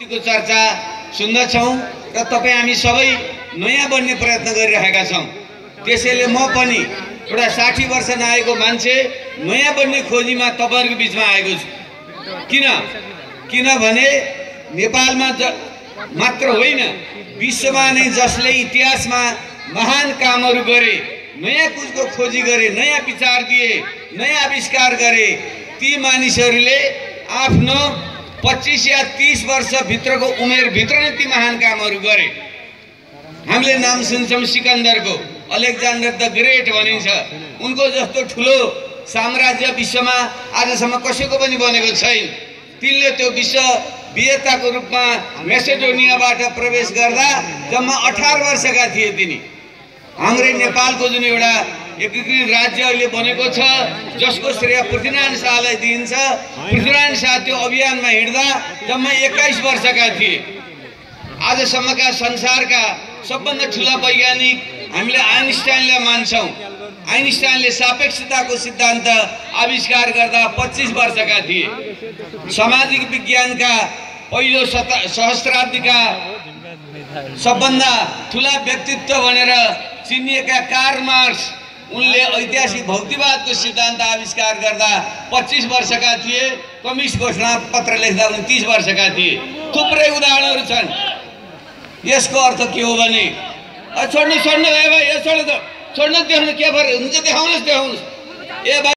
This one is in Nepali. को चर्चा सुन्दछौं र तपाई हामी सबै नयाँ बन्ने प्रयत्न गरिरहेका छौं। त्यसैले म पनि एउटा ६० वर्ष नआएको मान्छे नयाँ बन्ने खोजीमा तपाईहरुको बीचमा आएको छु। किनभने नेपालमा मात्र होइन, विश्वमा नै जसले इतिहासमा महान कामहरु गरे, नयाँ कुछको खोजी गरे, नयाँ विचार दिए, नयाँ आविष्कार गरे, ती मानिसहरुले आफ्नो 25 या 30 वर्ष भित्रको उमेर भित्र नै ती महान कामहरु गरे। हामीले नाम सुन्छौं सिकन्दरको, अलेक्जान्डर द ग्रेट भनिन्छ। उनको जस्तो ठुलो साम्राज्य विश्वमा आजसम्म कसैको पनि बनेको छैन। तिनले त्यो विश्व विजेताको रूपमा मेसेडोनियाबाट प्रवेश गर्दा जम्मा 18 वर्षका थिए तिनी। हाम्रो नेपालको जुन एउटा एकीकृत राज्य अहिले बनेको छ, जसको श्रेय पृथ्वीनारायण शाहलाई दिइन्छ। पृथ्वीनारायण शाह त्यो अभियानमा हिँड्दा जम्मा 21 वर्षका थिए। आजसम्मका संसारका सबभन्दा ठुला वैज्ञानिक हामीले आइनस्टानलाई मान्छौं। आइनस्टानले सापेक्षताको सिद्धान्त आविष्कार गर्दा 25 वर्षका थिए। सामाजिक विज्ञानका पहिलो सहस्राब्दीका सबभन्दा ठुला व्यक्तित्व भनेर चिनिएका कार्ल मार्क्स, उनले ऐतिहासिक भौतिकवादको सिद्धान्त आविष्कार गर्दा 25 वर्षका थिए। कम्युनिस्ट घोषणा पत्र लेख्दा 29 वर्षका थिए। थुप्रै उदाहरणहरू छन्। यसको अर्थ के हो भने छोड्नु छोड्नु भयो भाइ, यो छोड्नु त छोड्नु देख्नु के फरक हुन्छ, देखाउनुस् देखाउनुस् ए भाइ।